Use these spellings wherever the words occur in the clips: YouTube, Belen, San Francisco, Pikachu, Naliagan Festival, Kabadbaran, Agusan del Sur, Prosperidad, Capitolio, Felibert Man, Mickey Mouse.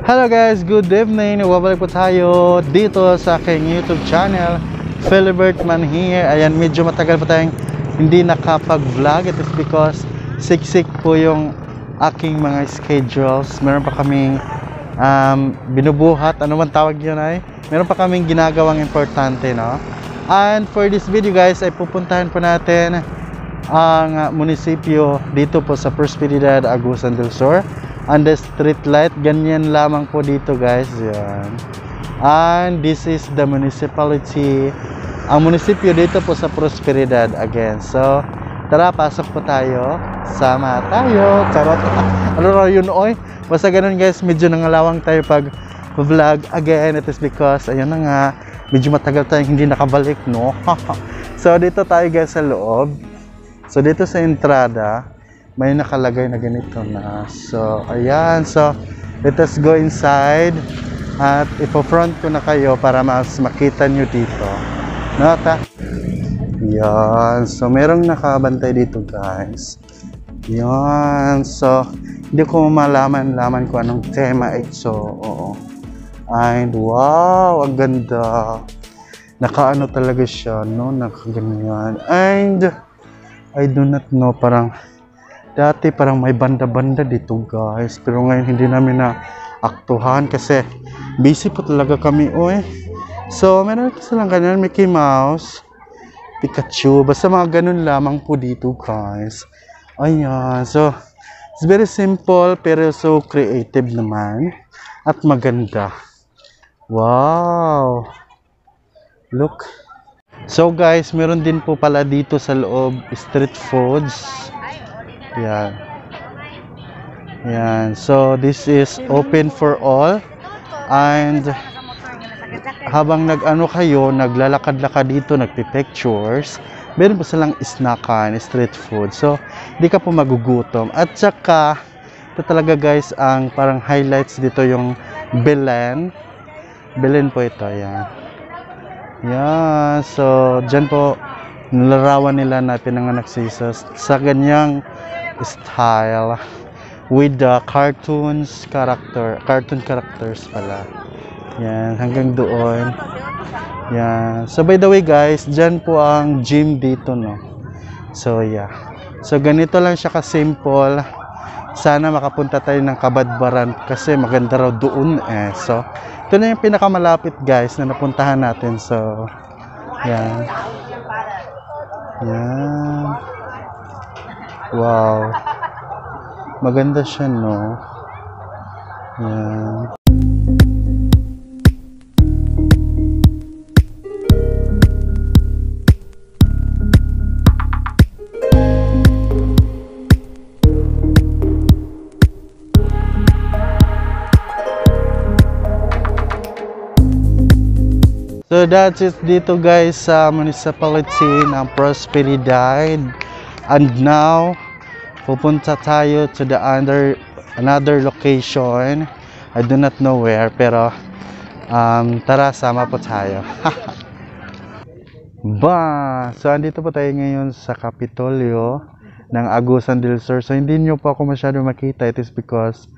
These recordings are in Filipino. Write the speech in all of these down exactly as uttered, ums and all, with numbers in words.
Hello guys, good evening. Wabalik po tayo dito sa aking YouTube channel. Felibert Man here. Ayan, medyo matagal po tayong hindi nakapag-vlog. It is because siksik po yung aking mga schedules. Meron pa kaming um, binubuhat. Ano man tawag yun ay? Meron pa kaming ginagawang importante, no? And for this video guys, ay pupuntahan po natin ang munisipyo dito po sa Prosperidad, Agusan del Sur. And the street light, ganyan lamang po dito guys. Yan. And this is the municipality. Ang munisipyo dito po sa Prosperidad again. So, tara, pasok po tayo. Sama tayo. Charot. Ano raw yun, oy? Basta ganun guys, medyo nangalawang tayo pag vlog again. It is because, ayun na nga, medyo matagal tayong hindi nakabalik, no? So, dito tayo guys sa loob. So, dito sa entrada, may nakalagay na ganito na. So, ayan. So, let us go inside. At ipo-front ko na kayo para mas makita nyo dito. Nota? Ayan. So, merong nakabantay dito, guys. Ayan. So, hindi ko malaman-laman ko anong tema ito. So, oo. And, wow! Ang ganda. Nakaano talaga siya, no? Nakaganyan. And, I do not know. Parang, dati parang may banda-banda dito guys, pero ngayon hindi namin na aktuhan kasi busy po talaga kami, oy. So meron kasi lang ganyan, Mickey Mouse, Pikachu, basta mga ganun lamang po dito guys. Ayan, so it's very simple pero so creative naman at maganda. Wow, look. So guys, meron din po pala dito sa loob street foods. Ayan. Ayan. So, this is open for all. And habang nag-ano kayo, naglalakad-lakad dito, nagpipictures, meron po silang snackan, street food. So, di ka po magugutom. At saka, ito talaga guys, ang parang highlights dito yung Belen. Belen po ito. Ayan. Ayan. So, dyan po nilarawan nila na pinanganak si Jesus sa ganyang style with the cartoons character cartoon characters pala. Yan, hanggang doon. Yan. So by the way guys, dyan po ang gym dito, no? So yeah, so ganito lang siya kasimple. Sana makapunta tayo ng Kabadbaran kasi maganda raw doon eh. So ito na yung pinakamalapit guys na napuntahan natin. So yan. Ayan. Wow. Maganda siya, no? Ayan. So that's it dito guys sa municipality ng Prosperidad. And now pupunta tayo to the under another location. I do not know where, pero um, tara, sama po tayo. Ba, so andito po tayo ngayon sa Capitolio ng Agusan del Sur. So hindi nyo po ako masyado makita. It is because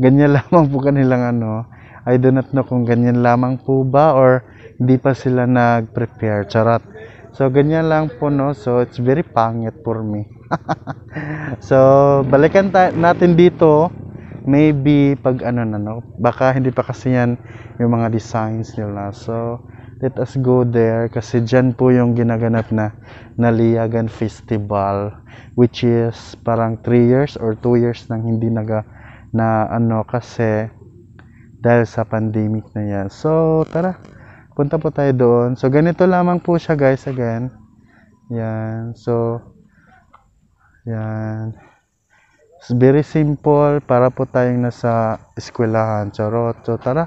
ganyan lamang po kanilang ano. I do not know kung ganyan lamang po ba or di pa sila nag-prepare. Charot. So, ganyan lang po, no? So, it's very pangit for me. So, balikan natin dito. Maybe pag ano na, no? Baka hindi pa kasi yan yung mga designs nila. So, let us go there. Kasi dyan po yung ginaganap na Naliagan Festival. Which is parang three years or two years nang hindi naga na ano kasi dahil sa pandemic na yan. So, tara. Punta po tayo doon. So, ganito lamang po siya, guys, again. Yan. So, yan. It's very simple para po tayong nasa eskwelahan. Charot. So, tara.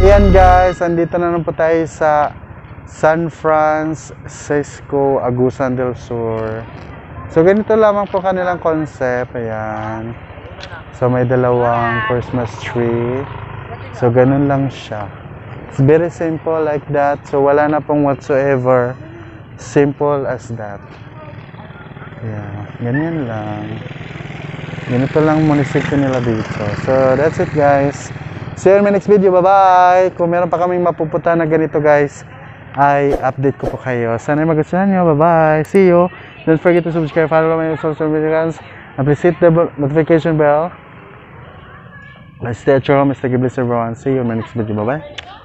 Ayan guys, andito na naman po tayo sa San Francisco, Agusan del Sur. So ganito lamang po kanilang concept. Ayan. So may dalawang Christmas tree. So ganun lang siya. It's very simple like that. So wala na pong whatsoever. Simple as that. Yeah, ganyan lang. Ganito lang munisipyo nila dito. So that's it guys. See you in my next video. Bye-bye. Kung meron pa kaming mapupunta na ganito guys, ay update ko po kayo. Sana magustuhan nyo. Bye-bye. See you. Don't forget to subscribe, follow my social media accounts, and please hit the notification bell. Let's stay at your home. Stay blessed everyone. See you in my next video. Bye-bye.